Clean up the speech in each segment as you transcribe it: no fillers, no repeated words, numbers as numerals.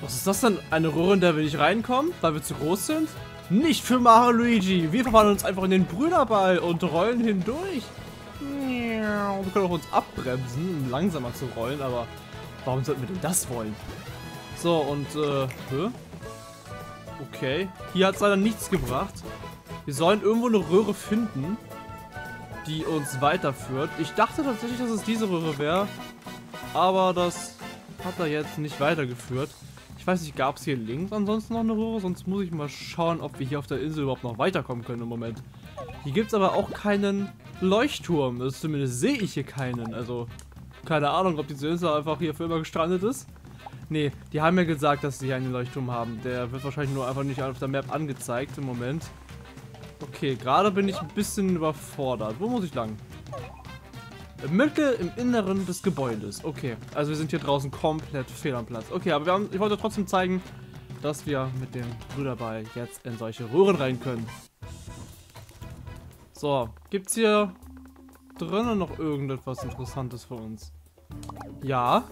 Was ist das denn? Eine Röhre, in der wir nicht reinkommen, weil wir zu groß sind? Nicht für Mario Luigi. Wir verwandeln uns einfach in den Brüderball und rollen hindurch. Wir können auch uns abbremsen, um langsamer zu rollen, aber warum sollten wir denn das wollen? So, und okay. Hier hat es leider nichts gebracht. Wir sollen irgendwo eine Röhre finden, die uns weiterführt. Ich dachte tatsächlich, dass es diese Röhre wäre, aber das hat er jetzt nicht weitergeführt. Ich weiß nicht, gab es hier links ansonsten noch eine Röhre? Sonst muss ich mal schauen, ob wir hier auf der Insel überhaupt noch weiterkommen können im Moment. Hier gibt es aber auch keinen Leuchtturm. Also zumindest sehe ich hier keinen. Also, keine Ahnung, ob diese Insel einfach hier für immer gestrandet ist. Ne, die haben ja gesagt, dass sie hier einen Leuchtturm haben. Der wird wahrscheinlich nur einfach nicht auf der Map angezeigt im Moment. Okay, gerade bin ich ein bisschen überfordert. Wo muss ich lang? Mittel im Inneren des Gebäudes. Okay, also wir sind hier draußen komplett fehl am Platz. Okay, aber ich wollte trotzdem zeigen, dass wir mit dem Brüderball jetzt in solche Röhren rein können. So, gibt's hier drinnen noch irgendetwas Interessantes für uns? Ja.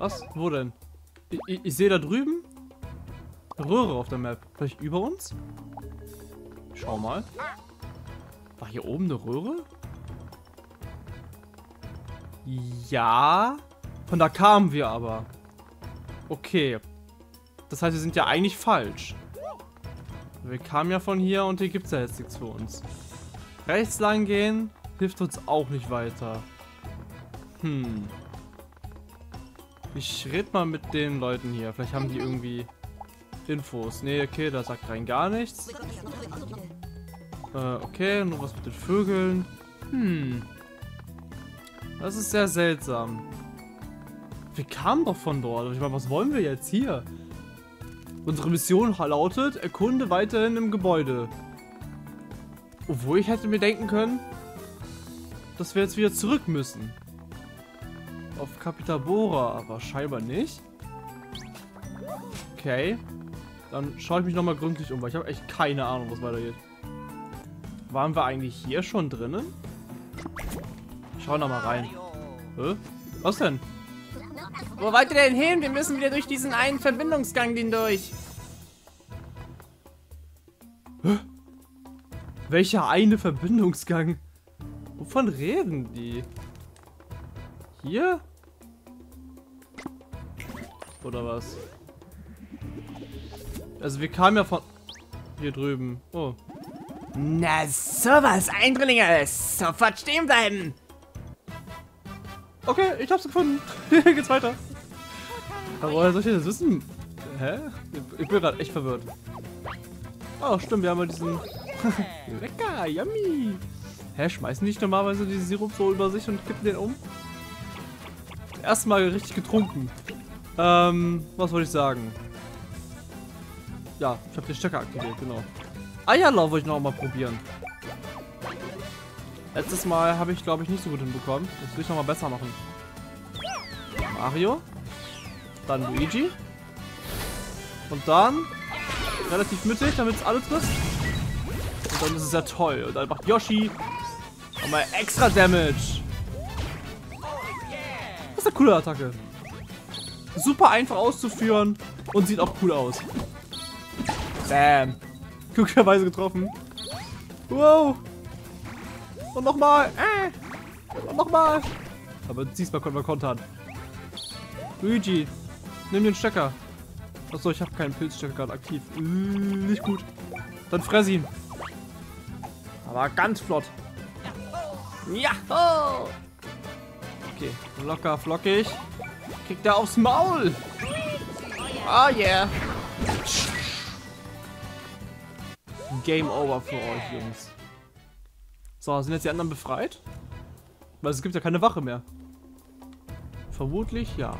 Was? Wo denn? Ich sehe da drüben eine Röhre auf der Map. Vielleicht über uns? Schau mal. War hier oben eine Röhre? Ja. Von da kamen wir aber. Okay. Das heißt, wir sind ja eigentlich falsch. Wir kamen ja von hier und hier gibt es ja jetzt nichts für uns. Rechts lang gehen hilft uns auch nicht weiter. Hm. Ich rede mal mit den Leuten hier. Vielleicht haben die irgendwie Infos. Ne, okay, da sagt rein gar nichts. Okay, nur was mit den Vögeln. Hm. Das ist sehr seltsam. Wir kamen doch von dort. Ich meine, was wollen wir jetzt hier? Unsere Mission lautet, erkunde weiterhin im Gebäude. Obwohl ich hätte mir denken können, dass wir jetzt wieder zurück müssen. Auf Kapitabura, aber scheinbar nicht. Okay. Dann schaue ich mich nochmal gründlich um, weil ich habe echt keine Ahnung, was weitergeht. Waren wir eigentlich hier schon drinnen? Ich schaue nochmal rein. Hä? Was denn? Wo wollt ihr denn hin? Wir müssen wieder durch diesen einen Verbindungsgang hindurch. Hä? Welcher eine Verbindungsgang? Wovon reden die? Hier? Oder was? Also wir kamen ja von hier drüben. Oh. Na sowas, Eindringlinge! Sofort stehen bleiben! Okay, ich hab's gefunden. Hier geht's weiter. Aber woher soll ich das wissen? Hä? Ich bin gerade echt verwirrt. Oh, stimmt, wir haben ja diesen... Lecker, yummy! Hä, schmeißen die nicht normalerweise diesen Sirup so über sich und kippen den um? Erstmal richtig getrunken. Was wollte ich sagen? Ja, ich habe den Stecker aktiviert, genau. Eierlauf wollte ich noch mal probieren. Letztes Mal habe ich, glaube ich, nicht so gut hinbekommen. Das will ich noch mal besser machen. Mario. Dann Luigi. Und dann relativ mittig, damit es alle trifft. Und dann ist es ja toll. Und dann macht Yoshi nochmal extra Damage. Das ist eine coole Attacke. Super einfach auszuführen und sieht auch cool aus. Bam. Glücklicherweise getroffen. Wow. Und nochmal. Und nochmal. Aber diesmal können wir kontern. Luigi, nimm den Stecker. Achso, ich habe keinen Pilzstecker gerade aktiv. Nicht gut. Dann fress ihn. Aber ganz flott. Ja. Oh. Okay, locker, flockig. Kriegt er aufs Maul. Oh yeah. Game over für euch, Jungs. So, sind jetzt die anderen befreit? Weil es gibt ja keine Wache mehr. Vermutlich ja.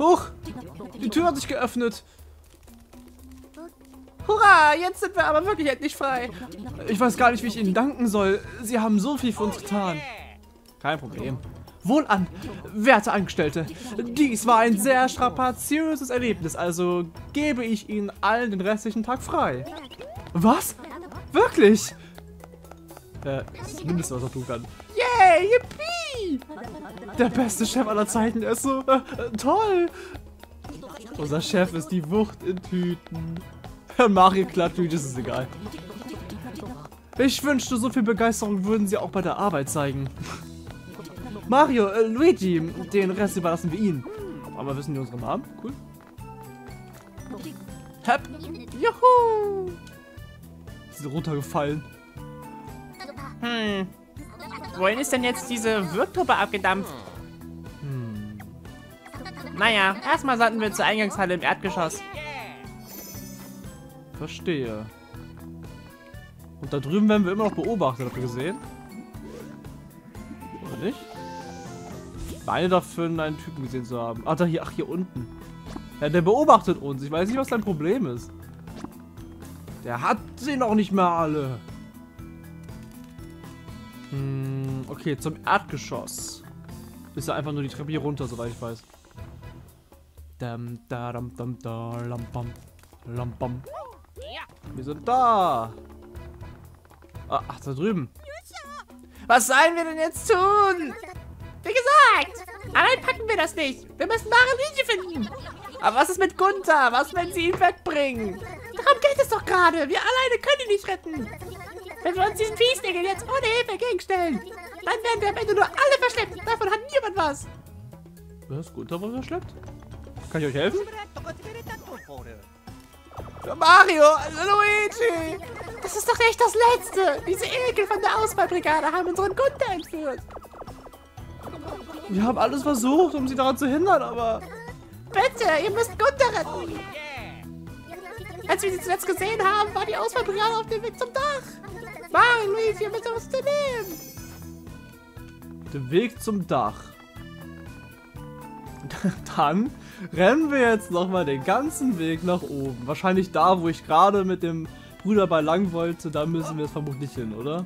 Huch! Die Tür hat sich geöffnet. Hurra! Jetzt sind wir aber wirklich endlich frei. Ich weiß gar nicht, wie ich Ihnen danken soll. Sie haben so viel für uns getan. Kein Problem. Wohlan, werte Angestellte. Dies war ein sehr strapaziöses Erlebnis, also gebe ich Ihnen allen den restlichen Tag frei. Was? Wirklich? Das ist mindestens, was er tun kann. Yay, yippie! der beste Chef aller Zeiten, der ist so toll. Unser Chef ist die Wucht in Tüten. Mario klappt, Luigi, das ist egal. Ich wünschte, so viel Begeisterung würden sie auch bei der Arbeit zeigen. Mario, Luigi, den Rest überlassen wir ihnen. Aber wissen die unsere Namen? Cool. Hep! Juhu! Sie sind runtergefallen. Wohin ist denn jetzt diese Wirktruppe abgedampft? Naja, erstmal sollten wir zur Eingangshalle im Erdgeschoss. Verstehe. Und da drüben werden wir immer noch beobachtet, habt ihr gesehen? Oder nicht? Ich meine dafür, einen Typen gesehen zu haben. Ach, da hier, ach, hier unten. Ja, der beobachtet uns. Ich weiß nicht, was sein Problem ist. Der hat sie noch nicht mehr alle. Okay, zum Erdgeschoss. Ist ja einfach nur die Treppe hier runter, soweit ich weiß. Wir sind da. Ach, da drüben. Was sollen wir denn jetzt tun? Wie gesagt, allein packen wir das nicht. Wir müssen Mario finden. Aber was ist mit Gunter? Was, wenn sie ihn wegbringen? Darum geht es doch gerade. Wir alleine können ihn nicht retten. Wenn wir uns diesen Fiesdingen jetzt ohne Hilfe entgegenstellen, dann werden wir am Ende nur alle verschleppt. Davon hat niemand was. Was? Gunter wurde verschleppt? Kann ich euch helfen? Mario, Luigi! Das ist doch nicht das Letzte! Diese Ekel von der Ausfallbrigade haben unseren Gunter entführt! Wir haben alles versucht, um sie daran zu hindern, aber... Bitte, ihr müsst Gunter retten! Als wir sie zuletzt gesehen haben, war die Ausfallbrigade auf dem Weg zum Dach! Mario, Luigi, ihr müsst uns nehmen! Der Weg zum Dach. Dann rennen wir jetzt nochmal den ganzen Weg nach oben. Wahrscheinlich da, wo ich gerade mit dem Bruder bei lang wollte, da müssen wir jetzt vermutlich hin, oder?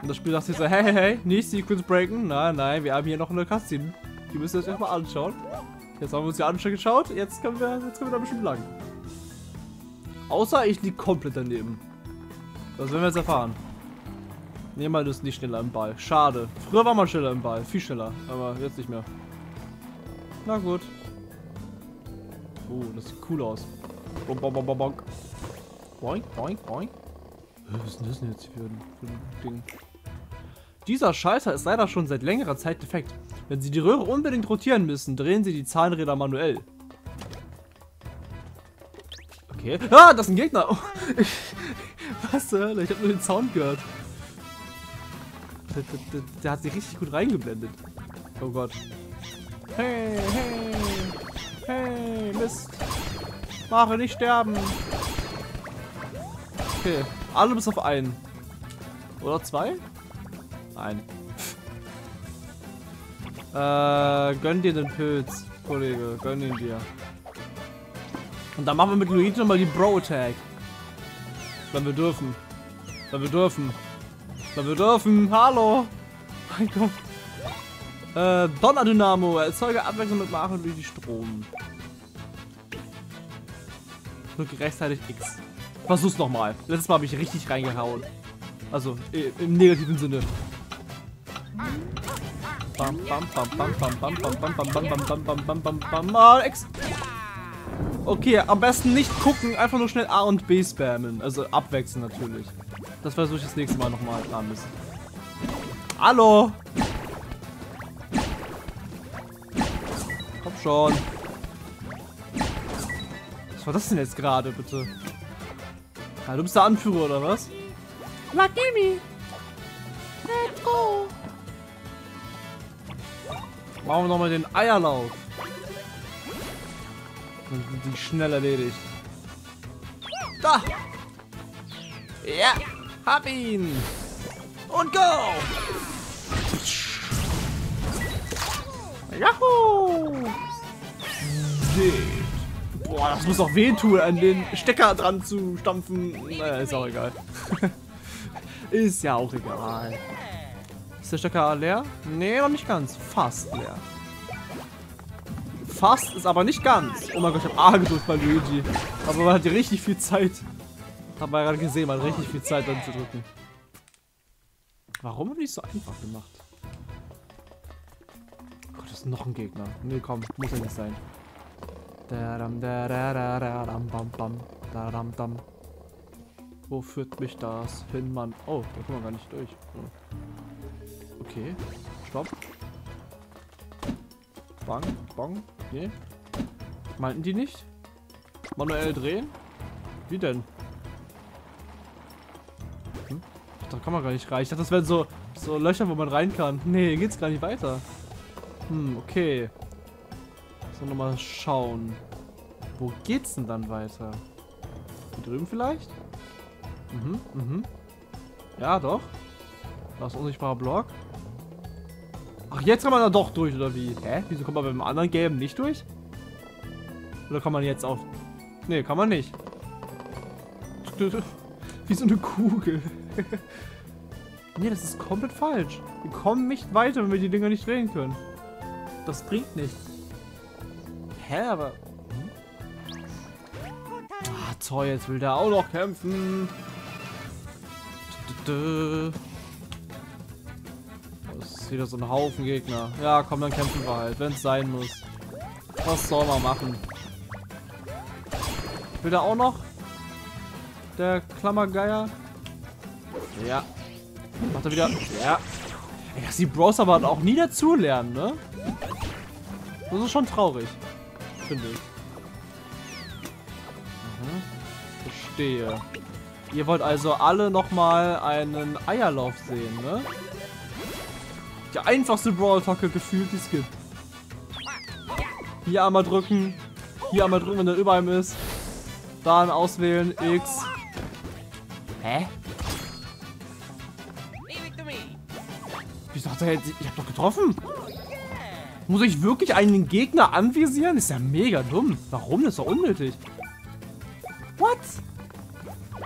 Und das Spiel dachte ich so, hey, hey, hey, nicht Sequence breaken. Nein, nein, wir haben hier noch eine Cutscene. Die müssen wir jetzt erstmal anschauen. Jetzt haben wir uns die schon geschaut, jetzt können wir da bestimmt lang. Außer ich liege komplett daneben. Das werden wir jetzt erfahren. Nee, man ist nicht schneller im Ball. Schade. Früher war man schneller im Ball, viel schneller, aber jetzt nicht mehr. Na gut. Oh, das sieht cool aus. Bonk, bonk, bonk, bonk. Boink, boink, boink. Was ist denn das jetzt für ein Ding? Dieser Schalter ist leider schon seit längerer Zeit defekt. Wenn Sie die Röhre unbedingt rotieren müssen, drehen Sie die Zahnräder manuell. Okay. Ah, das ist ein Gegner. Oh, was zur Hölle? Ich habe nur den Sound gehört. Der hat sich richtig gut reingeblendet. Oh Gott. Hey, hey, hey, Mist. Mario, nicht sterben. Okay, alle bis auf einen. Oder zwei? Nein. Gönn dir den Pilz, Kollege. Gönn ihn dir. Und dann machen wir mit Luigi nochmal die Bro-Attack. Wenn wir dürfen. Wenn wir dürfen. Wenn wir dürfen. Hallo. Mein Gott. Donnerdynamo, erzeuge Abwechslung mit Mario durch die Strom. Drücke rechtzeitig X. Versuch's nochmal. Letztes Mal habe ich richtig reingehauen. Also, im negativen Sinne. Bam, bam, bam, bam, bam, bam, bam, bam, bam, bam, bam, bam, bam, bam, bam, bam, X. Okay, am besten nicht gucken, einfach nur schnell A und B spammen. Also abwechseln natürlich. Das versuche ich das nächste Mal nochmal dran müssen. Hallo! Schon. Was war das denn jetzt gerade, bitte? Ja, du bist der Anführer, oder was? Lagimi! Let's go! Machen wir nochmal den Eierlauf. Dann sind die schnell erledigt. Da! Ja! Hab ihn! Und go! Yahoo! Boah, das muss doch wehtun, an den Stecker dran zu stampfen. Naja, ist auch egal. Ist ja auch egal. Ist der Stecker leer? Nee, noch nicht ganz. Fast leer. Fast ist aber nicht ganz. Oh mein Gott, ich habe A gedrückt bei Luigi. Aber man hat hier richtig viel Zeit. Hab mal gerade gesehen, man hat richtig viel Zeit dann zu drücken. Warum habe ich es so einfach gemacht? ist noch ein Gegner. Nee, komm, muss ja nicht sein. Wo führt mich das hin, Mann? Oh, da kommen wir gar nicht durch. Okay, stopp. Bang, bang, nee. Meinten die nicht? Manuell drehen? Wie denn? Hm? Da kann man gar nicht rein. Ich dachte, das wären so Löcher, wo man rein kann. Nee, geht's gar nicht weiter. Hm, okay. So, nochmal schauen. Wo geht's denn dann weiter? Hier drüben vielleicht? Mhm, mhm. Ja, doch. Das ist ein unsichtbarer Block. Ach, jetzt kann man da doch durch, oder wie? Hä? Wieso kommt man beim anderen Gelben nicht durch? Oder kann man jetzt auf... Nee, kann man nicht. Wie so eine Kugel. Nee, das ist komplett falsch. Wir kommen nicht weiter, wenn wir die Dinger nicht drehen können. Das bringt nichts. Hä, aber... Ah, toll, jetzt will der auch noch kämpfen. Das ist wieder so ein Haufen Gegner. Ja, komm, dann kämpfen wir halt, wenn es sein muss. Was soll man machen? Will der auch noch? Der Klemmergeier? Ja. Macht er wieder. Ja. Ey, dass die Bros aber auch nie dazulernen, ne? Das ist schon traurig. Finde ich. Mhm. Verstehe. Ihr wollt also alle nochmal einen Eierlauf sehen, ne? Die einfachste Brawl-Tacke gefühlt, die es gibt. Hier einmal drücken, wenn der über einem ist. Dann auswählen, X. Hä? Wieso hat er jetzt... Ich hab doch getroffen. Muss ich wirklich einen Gegner anvisieren? Ist ja mega dumm. Warum? Das ist doch unnötig. What?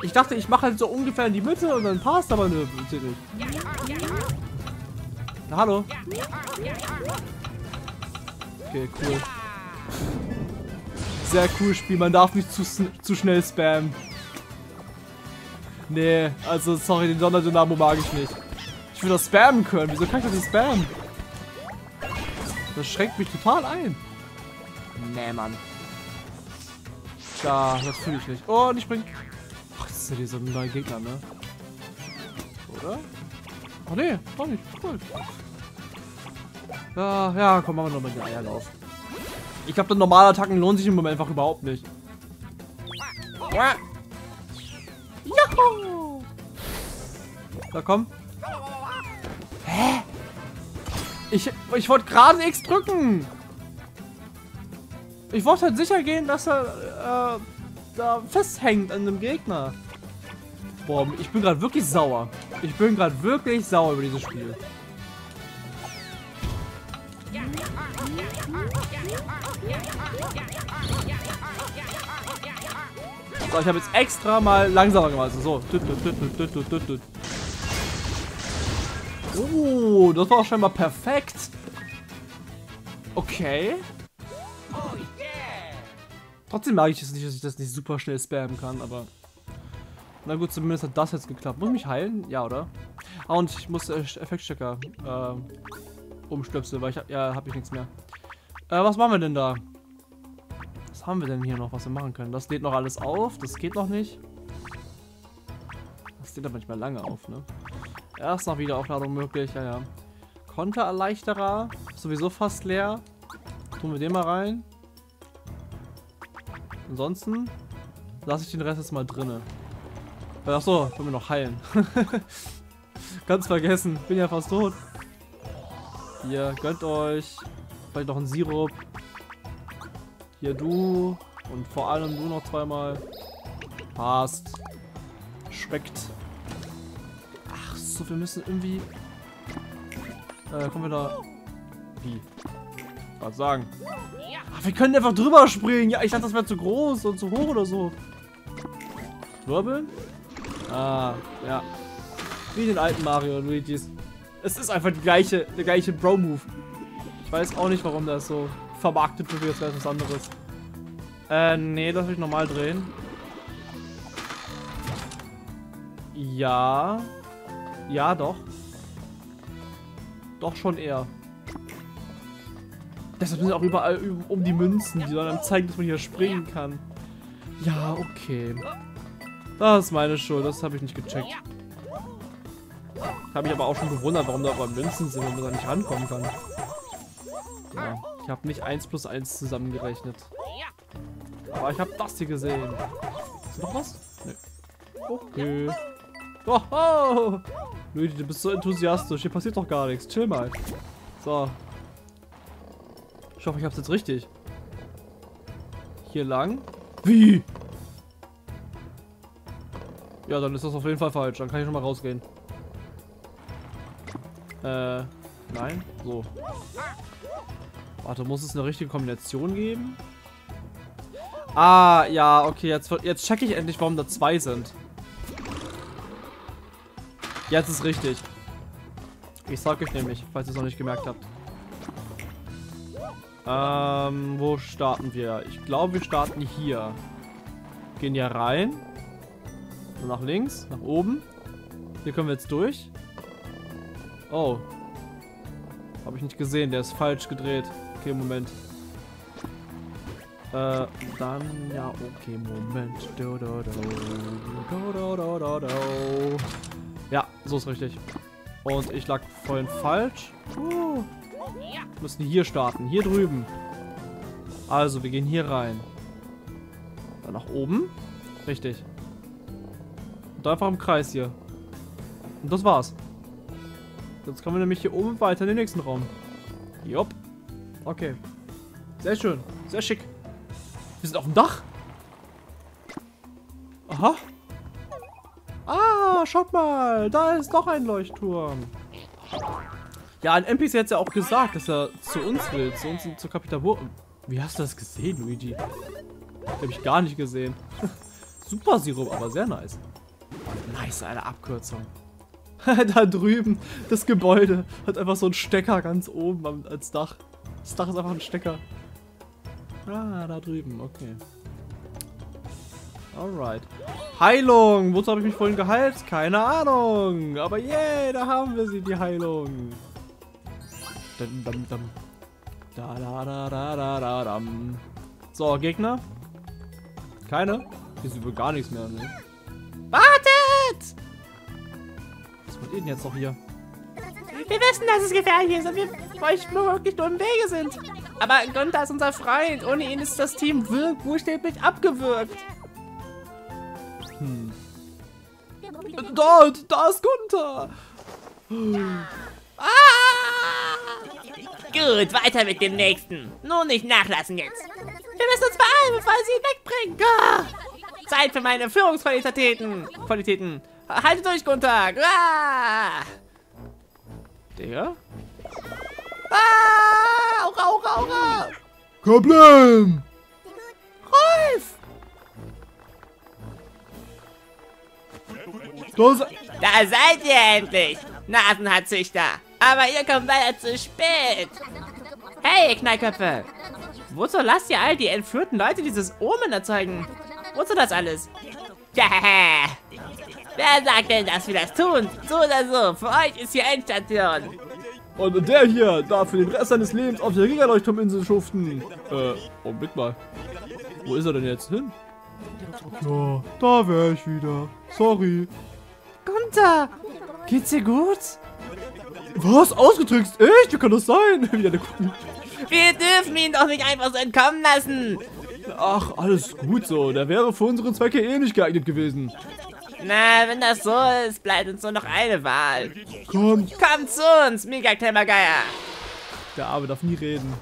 Ich dachte, ich mache halt so ungefähr in die Mitte und dann passt aber nö. Na, hallo. Okay, cool. Sehr cool Spiel. Man darf nicht zu schnell spammen. Nee, also sorry, den Donnerdynamo mag ich nicht. Ich will das spammen können. Wieso kann ich das nicht spammen? Das schränkt mich total ein. Nee, Mann. Da, das fühle ich nicht. Oh, und ich spring. Ach, das ist ja dieser neue Gegner, ne? Oder? Ach nee, doch nicht. Cool. Ja, komm, machen wir nochmal den Eierlauf. Ich glaube, normale Attacken lohnen sich im Moment einfach überhaupt nicht. Ja. Juhu! Da komm. Hä? Ich wollte gerade X drücken. Ich wollte halt sicher gehen, dass er da festhängt an dem Gegner. Boah, ich bin gerade wirklich sauer. Ich bin gerade wirklich sauer über dieses Spiel. So, ich habe jetzt extra mal langsamer gemacht. Also, so. Oh, das war auch scheinbar perfekt. Okay. Trotzdem mag ich es nicht, dass ich das nicht super schnell spammen kann, aber... Na gut, zumindest hat das jetzt geklappt. Muss ich mich heilen? Ja, oder? Ah, und ich muss Effektstecker umstöpseln, weil ich hab ich nichts mehr. Was machen wir denn da? Was haben wir denn hier noch, was wir machen können? Das lädt noch alles auf, das geht noch nicht. Das lädt aber nicht mehr lange auf, ne? Erst noch Wiederaufladung möglich, ja, ja. Kontererleichterer, sowieso fast leer. Tun wir den mal rein. Ansonsten lasse ich den Rest jetzt mal drinne. Achso, wollen wir noch heilen. Ganz vergessen, bin ja fast tot. Hier, gönnt euch. Vielleicht noch einen Sirup. Hier du und vor allem du noch zweimal. Passt. Schmeckt. Ach so, wir müssen irgendwie... kommen wir da... Wie? Was sagen? Ach, wir können einfach drüber springen. Ja, ich dachte, das wäre zu groß und zu hoch oder so. Wirbeln? Ah, ja. Wie den alten Mario und Luigi's. Es ist einfach der gleiche Bro-Move. Ich weiß auch nicht, warum das so vermarktet wird, als wäre es was anderes. Nee, das will ich normal drehen. Ja. Ja, doch. Doch schon eher. Deshalb sind auch überall um die Münzen, die sollen einem zeigen, dass man hier springen kann. Ja, okay. Das ist meine Schuld, das habe ich nicht gecheckt. Habe ich aber auch schon gewundert, warum da aber Münzen sind und man da nicht rankommen kann. Ja, ich habe nicht 1 + 1 zusammengerechnet. Aber ich habe das hier gesehen. Ist noch was? Nee. Okay. Oho! Luigi, du bist so enthusiastisch. Hier passiert doch gar nichts. Chill mal. So. Ich hoffe, ich hab's jetzt richtig. Hier lang. Wie? Ja, dann ist das auf jeden Fall falsch. Dann kann ich schon mal rausgehen. Nein. So. Warte, muss es eine richtige Kombination geben? Ah, ja, okay. Jetzt checke ich endlich, warum da 2 sind. Jetzt ist richtig. Ich sag euch nämlich, falls ihr es noch nicht gemerkt habt. Wo starten wir? Ich glaube, wir starten hier. Gehen hier rein. Und nach links, nach oben. Hier können wir jetzt durch. Oh. Habe ich nicht gesehen, der ist falsch gedreht. Okay, Moment. Dann, ja, okay, Moment. Do, do, do. Do, do, do, do, do. Ja, so ist richtig. Und ich lag vorhin falsch. Wir müssen hier starten, hier drüben. Also, wir gehen hier rein. Dann nach oben. Richtig. Und einfach im Kreis hier. Und das war's. Jetzt kommen wir nämlich hier oben weiter in den nächsten Raum. Jop. Okay. Sehr schön. Sehr schick. Wir sind auf dem Dach. Aha. Ah, schaut mal, da ist doch ein Leuchtturm. Ja, ein NPC hat ja auch gesagt, dass er zu uns will, zu uns und zu Kapitabura. Wie hast du das gesehen, Luigi? Habe ich gar nicht gesehen. Super Sirup, aber sehr nice. Nice, eine Abkürzung. Da drüben, das Gebäude hat einfach so einen Stecker ganz oben als Dach. Das Dach ist einfach ein Stecker. Ah, da drüben, okay. Alright. Heilung! Wozu habe ich mich vorhin geheilt? Keine Ahnung! Aber yay, da haben wir sie, die Heilung! Dum, dum, dum. Da, da, da, da, da, da, dum. So, Gegner? Keine? Hier ist über gar nichts mehr. Ne? Wartet! Was macht ihr denn jetzt noch hier? Wir wissen, dass es gefährlich ist und wir euch nur wirklich nur im Wege sind. Aber Gunter ist unser Freund. Ohne ihn ist das Team buchstäblich abgewürgt. Hm. Dort! Da ist Gunter! Ah! Gut, weiter mit dem nächsten. Nur nicht nachlassen jetzt. Wir müssen uns beeilen, bevor sie ihn wegbringen. Ah! Zeit für meine Führungsqualitäten. Haltet durch, Gunter! Ah! Digga? Ah! Aura, aura, aura! Problem! Rolf! Da seid ihr endlich! Nasenhartzüchter! Aber ihr kommt leider zu spät! Hey, Knallköpfe! Wozu lasst ihr all die entführten Leute dieses Omen erzeugen? Wozu das alles? Ja, wer sagt denn, dass wir das tun? So oder so, für euch ist hier Endstation! Und der hier darf für den Rest seines Lebens auf der Giga-Leuchtturminsel schuften! Blick mal. Wo ist er denn jetzt hin? Ja, da wäre ich wieder. Sorry. Gunter, geht's dir gut? Was? Ausgetrickst? Echt? Wie kann das sein? Wir dürfen ihn doch nicht einfach so entkommen lassen. Ach, alles gut so. Der wäre für unsere Zwecke eh nicht geeignet gewesen. Na, wenn das so ist, bleibt uns nur noch eine Wahl. Komm zu uns, Mega-Klemmergeier. Der Arme darf nie reden.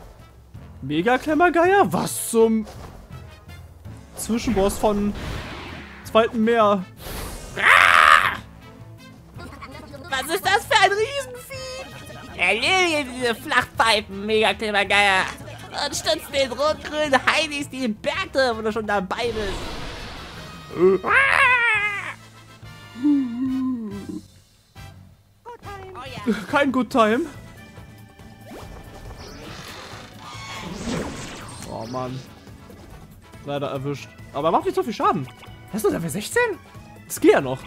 Mega-Klemmergeier? Was zum... Zwischenboss von Zweiten Meer. Was ist das für ein Riesenvieh? Erledige diese Flachpfeifen, Mega-Klemmergeier. Und stützt den rot-grünen Heinis, die im Berg drin, wo du schon dabei bist. Kein Good Time. Oh Mann. Leider erwischt. Aber macht nicht so viel Schaden. Hast du dafür 16? Das geht ja noch.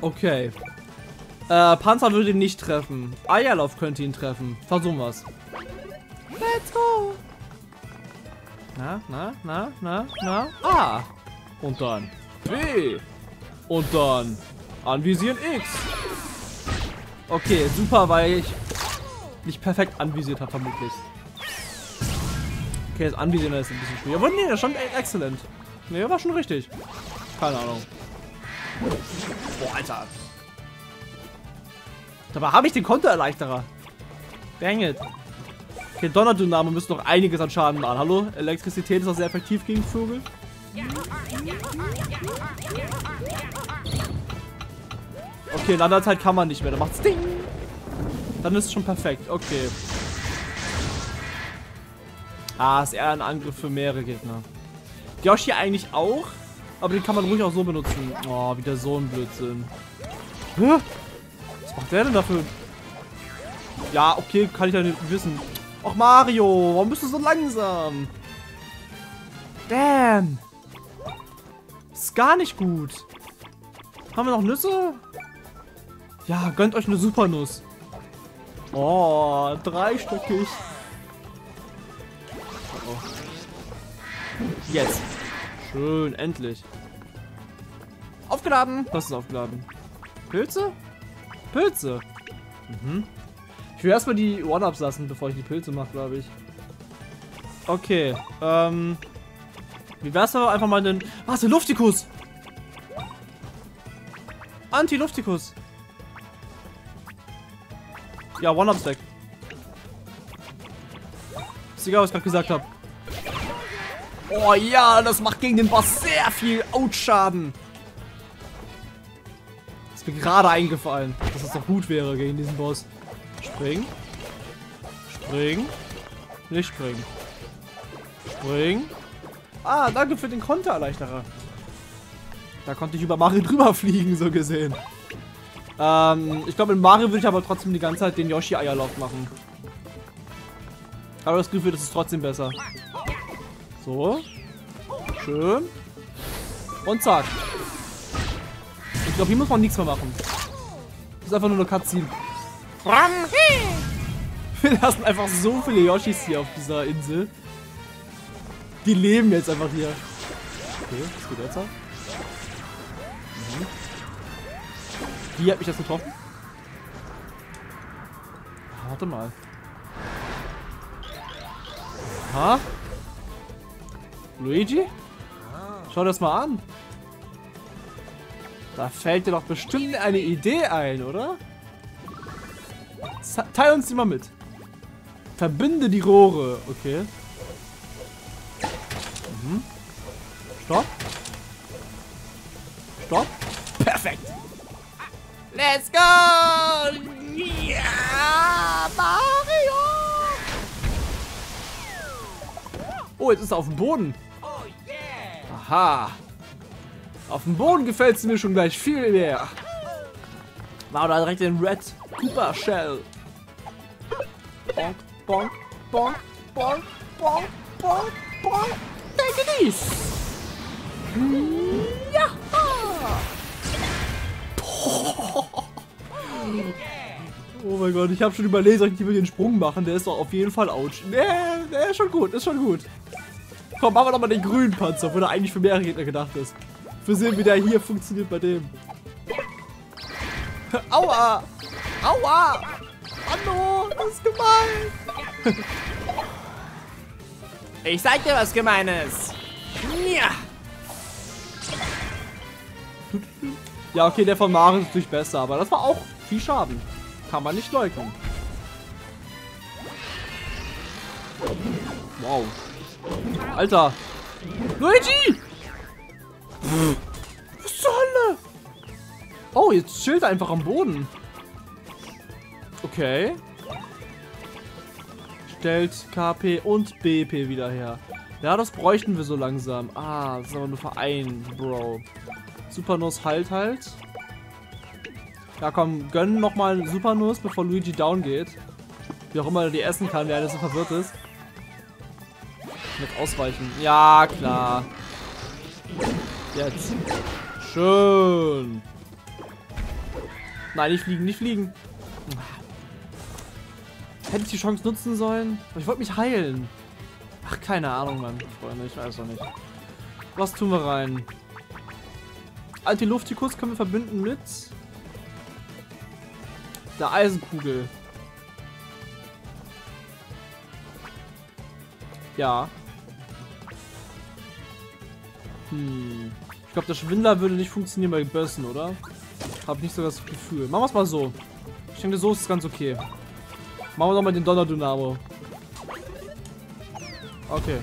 Okay. Panzer würde ihn nicht treffen. Eierlauf könnte ihn treffen. Versuchen wir's. Let's go! Na. A. Und dann B. Und dann anvisieren X. Okay, super, weil ich nicht perfekt anvisiert habe, vermutlich. Okay, das Anvisieren ist ein bisschen schwierig. Aber nee, das stand exzellent. Nee, war schon richtig. Keine Ahnung. Boah, Alter. Dabei habe ich den Kontererleichterer. Dang it. Okay, Donnerdynamo müssen noch einiges an Schaden machen. Hallo? Elektrizität ist auch sehr effektiv gegen Vögel. Okay, in anderer Zeit kann man nicht mehr. Dann macht's Ding. Dann ist es schon perfekt. Okay. Ah, ist eher ein Angriff für mehrere Gegner. Yoshi eigentlich auch. Aber den kann man ruhig auch so benutzen. Oh, wieder so ein Blödsinn. Was macht der denn dafür? Ja, okay, kann ich ja nicht wissen. Och, Mario, warum bist du so langsam? Damn. Ist gar nicht gut. Haben wir noch Nüsse? Ja, gönnt euch eine Supernuss. Oh, dreistöckig. Oh. Jetzt. Schön, endlich. Aufgeladen. Das ist aufgeladen. Pilze? Pilze. Mhm. Ich will erstmal die One-Ups lassen, bevor ich die Pilze mache, glaube ich. Okay. Wie wär's aber einfach mal den... Was, der Luftikus? Anti-Luftikus. Ja, One-Ups weg. Ist egal, was ich gerade gesagt habe. Oh ja, das macht gegen den Boss sehr viel Outschaden. Ist mir gerade eingefallen, dass das doch gut wäre gegen diesen Boss. Springen. Springen. Nicht springen. Springen. Ah, danke für den Kontererleichterer. Da konnte ich über Mario drüber fliegen, so gesehen. Ich glaube, in Mario würde ich aber trotzdem die ganze Zeit den Yoshi-Eierlauf machen. Aber das Gefühl, das ist trotzdem besser. So. Schön. Und zack. Ich glaube, hier muss man nichts mehr machen. Das ist einfach nur eine Cutscene. Wir lassen einfach so viele Yoshis hier auf dieser Insel. Die leben jetzt einfach hier. Okay, das geht jetzt auch. Wie hat mich das getroffen? Warte mal. Ha? Luigi? Schau das mal an. Da fällt dir doch bestimmt eine Idee ein, oder? Teil uns die mal mit. Verbinde die Rohre. Okay. Mhm. Stopp. Stopp. Perfekt. Let's go! Ja, Mario! Oh, jetzt ist er auf dem Boden. Aha. Auf dem Boden gefällt es mir schon gleich viel mehr. Wow, da direkt den Red Cooper Shell. Bonk, bonk, bonk, bonk, bonk, bonk, bonk. Take it easy. Ja. Oh mein Gott, ich habe schon überlegt, soll ich nicht mit den Sprung machen? Der ist doch auf jeden Fall ouch. Nee, der ist schon gut, ist schon gut. Komm, machen wir doch mal den grünen Panzer, obwohl er eigentlich für mehrere Gegner gedacht ist. Wir sehen, wie der hier funktioniert bei dem. Aua! Aua! Hallo, das ist gemein! Ich sag dir was Gemeines! Ja! Ja, okay, der von Mario ist natürlich besser, aber das war auch viel Schaden. Kann man nicht leugnen. Wow. Alter! Luigi! Pff, was zur Hölle? Oh, jetzt chillt er einfach am Boden. Okay. Stellt KP und BP wieder her. Ja, das bräuchten wir so langsam. Ah, das ist aber nur Verein, Bro. Supernuss, halt. Ja, komm, gönnen nochmal einen Supernuss, bevor Luigi down geht. Wie auch immer er die essen kann, der so verwirrt ist. Mit ausweichen. Ja, klar. Jetzt. Schön. Nein, nicht fliegen, nicht fliegen. Hätte ich die Chance nutzen sollen? Ich wollte mich heilen. Ach, keine Ahnung, Mann. Freunde, ich weiß noch nicht. Was tun wir rein? Antiluftikus können wir verbinden mit der Eisenkugel. Ja. Hm. Ich glaube, der Schwindler würde nicht funktionieren bei Bössen, oder? Hab nicht so das Gefühl. Machen wir es mal so. Ich denke, so ist es ganz okay. Machen wir nochmal den Donnerdynamo. Okay.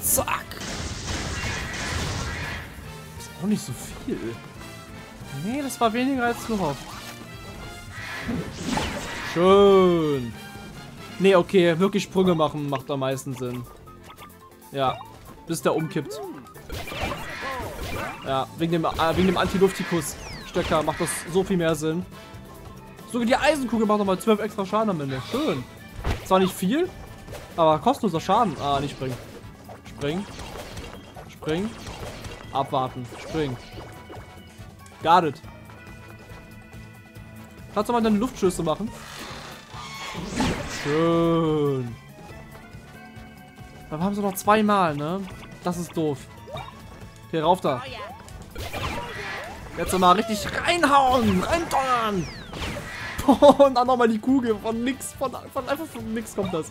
Zack. Ist auch nicht so viel. Nee, das war weniger als gehofft. Schön. Nee, okay, wirklich Sprünge machen macht am meisten Sinn. Ja, bis der umkippt. Ja, wegen dem Antiluftikus. Stöcker macht das so viel mehr Sinn. Sogar die Eisenkugel macht nochmal 12 extra Schaden am Ende. Schön. Zwar nicht viel, aber kostenloser Schaden. Ah, nicht springen. Springen. Springen. Abwarten. Springen. Guarded. Kannst du mal deine Luftschüsse machen? Schön. Dann haben sie noch zweimal, ne? Das ist doof. Hier, rauf da. Jetzt mal richtig reinhauen, reindonnern. Und dann nochmal die Kugel. Von nix, einfach von nix kommt das.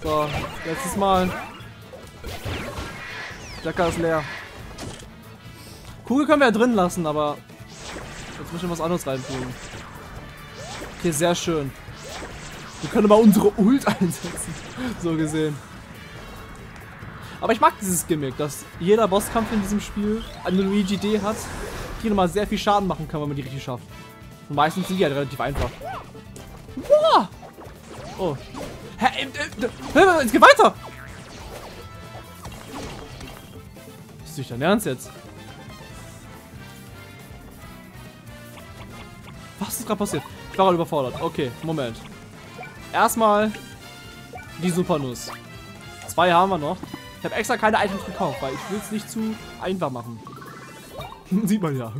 So, letztes Mal. Jacker ist leer. Kugel können wir ja drin lassen, aber jetzt müssen wir was anderes reinfliegen. Okay, sehr schön. Wir können mal unsere Ult einsetzen. So gesehen. Aber ich mag dieses Gimmick, dass jeder Bosskampf in diesem Spiel eine Luigi D hat, die nochmal sehr viel Schaden machen kann, wenn man die richtig schafft. Und meistens sind die halt relativ einfach. Boah! Oh. Hä? Es geht weiter! Ist nicht dein Ernst jetzt? Was ist gerade passiert? Ich war gerade überfordert. Okay, Moment. Erstmal die Supernuss. 2 haben wir noch. Ich habe extra keine Items gekauft, weil ich will es nicht zu einfach machen. Sieht man ja.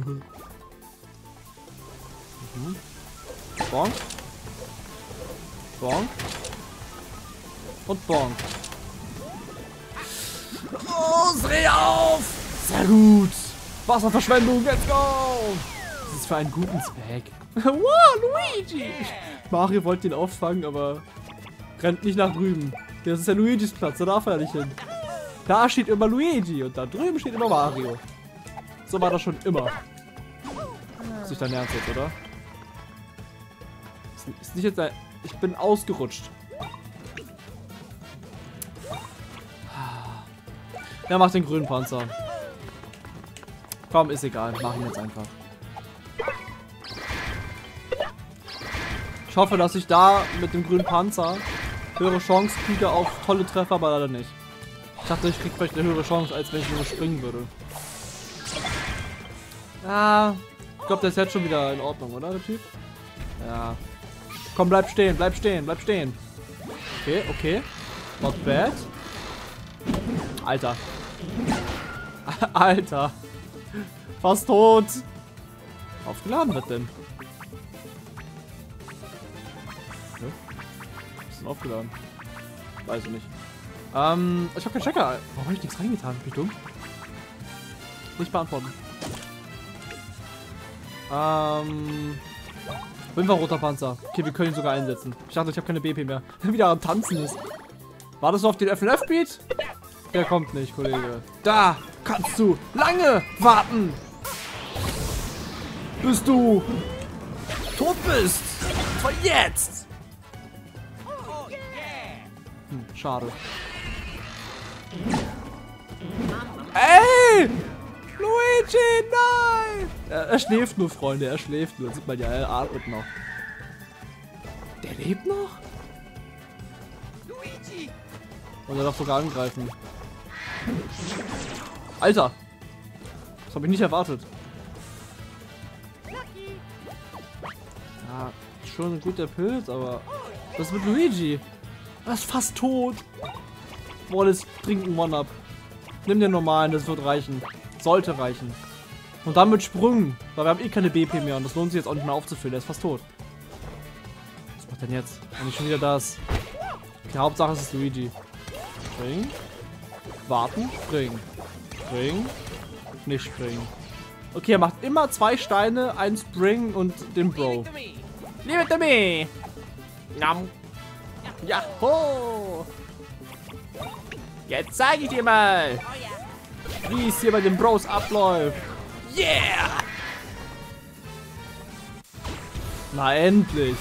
Bonk. Bonk. Und bonk. Los, dreh auf! Sehr gut! Wasserverschwendung, let's go! Das ist für einen guten Zweck. Wow, Luigi! Mario wollte ihn auffangen, aber rennt nicht nach drüben. Das ist ja Luigis Platz, da darf er nicht hin. Da steht immer Luigi und da drüben steht immer Mario. So war das schon immer. Ist nicht dein Ernst jetzt, oder? Ist nicht jetzt ein... Ich bin ausgerutscht. Ja, mach den grünen Panzer. Komm, ist egal. Mach ihn jetzt einfach. Ich hoffe, dass ich da mit dem grünen Panzer höhere Chance kriege auf tolle Treffer, aber leider nicht. Ich dachte, ich krieg vielleicht eine höhere Chance, als wenn ich nur springen würde. Ah, ich glaube, der ist jetzt schon wieder in Ordnung, oder, der Typ? Ja. Komm, bleib stehen, bleib stehen, bleib stehen. Okay, okay. Not bad. Alter. Alter. Fast tot. Aufgeladen wird denn. Was ist denn aufgeladen? Weiß ich nicht. Ich habe keinen Checker. Warum habe ich nichts reingetan? Bin ich dumm? Nicht beantworten. Fünfer roter Panzer. Okay, wir können ihn sogar einsetzen. Ich dachte, ich habe keine BP mehr. Wieder am Tanzen ist. War das auf den FNF-Beat? Der kommt nicht, Kollege. Da kannst du lange warten. Bis du tot bist. Von jetzt. Schade. Ey! Luigi, nein! Er schläft nur, Freunde, er schläft nur. Das sieht man ja, er atmet noch. Der lebt noch? Luigi! Und er darf sogar angreifen. Alter! Das habe ich nicht erwartet. Ja, schon ein guter Pilz, aber... Was mit Luigi? Er ist fast tot. Wallace, trinken One-Up. Nimm den normalen, das wird reichen. Sollte reichen. Und dann mit Sprüngen, weil wir haben eh keine BP mehr und das lohnt sich jetzt auch nicht mehr aufzufüllen. Der ist fast tot. Was macht denn jetzt? Und ich schon wieder das. Die Hauptsache ist Luigi. Springen. Warten. Springen. Springen. Nicht springen. Okay, er macht immer zwei Steine, einen Spring und den Bro. Leave it to me! Nam. Ja ho! Jetzt zeige ich dir mal, wie es hier bei den Bros abläuft. Yeah! Na endlich!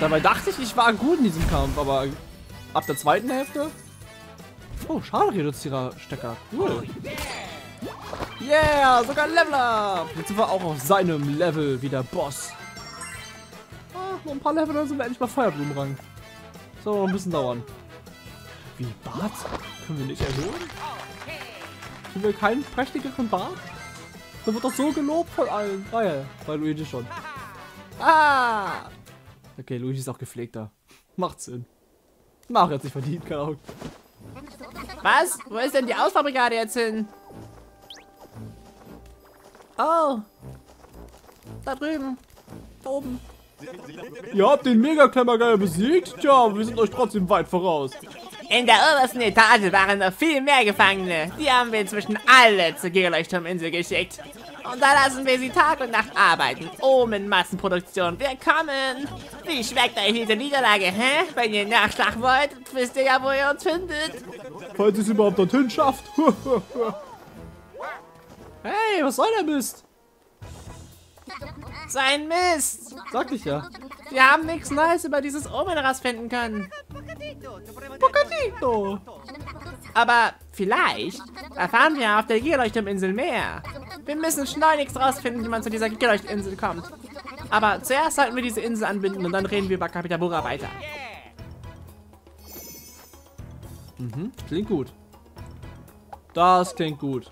Dabei dachte ich, ich war gut in diesem Kampf, aber ab der zweiten Hälfte? Oh, schade, reduzierer Stecker. Cool. Yeah, sogar Level Up! Jetzt sind wir auch auf seinem Level wie der Boss. Ah, noch ein paar Level, dann sind wir endlich mal Feuerblumen ran. So, ein bisschen dauern. Wie Bart? Können wir nicht erhöhen? Können wir keinen prächtigeren Bart? Da wird doch so gelobt von allen. Ah ja, bei Luigi schon. Ah! Okay, Luigi ist auch gepflegter. Macht Sinn. Mario hat sich verdient, keine Ahnung. Was? Wo ist denn die Ausfallbrigade jetzt hin? Oh. Da drüben. Da oben. Ihr habt den Mega-Klemmergeier besiegt? Tja, wir sind euch trotzdem weit voraus. In der obersten Etage waren noch viel mehr Gefangene. Die haben wir inzwischen alle zur Giga-Leuchtturminsel geschickt. Und da lassen wir sie Tag und Nacht arbeiten. Omen Massenproduktion. Wir kommen. Wie schmeckt euch diese Niederlage, hä? Wenn ihr Nachschlag wollt, wisst ihr ja, wo ihr uns findet. Falls ihr es überhaupt dorthin schafft. Hey, was soll der Mist? Sein Mist! Sag ich ja. Wir haben nichts Neues über dieses Omen-Rass finden können. Pocatito! Aber vielleicht erfahren wir auf der Giga-Leuchtturminsel mehr. Wir müssen schleunigst rausfinden, wie man zu dieser Giga-Leuchtturminsel kommt. Aber zuerst sollten wir diese Insel anbinden und dann reden wir über Kapitabura weiter. Mhm, klingt gut. Das klingt gut.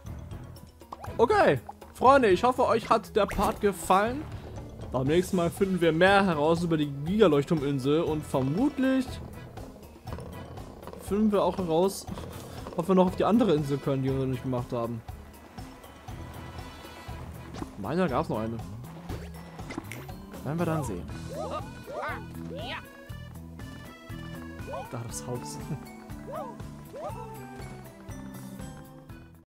Okay, Freunde, ich hoffe, euch hat der Part gefallen. Beim nächsten Mal finden wir mehr heraus über die Giga-Leuchtturminsel und vermutlich finden wir auch heraus, ob wir noch auf die andere Insel können, die wir noch nicht gemacht haben. Meiner gab es noch eine. Werden wir dann sehen. Da das Haus.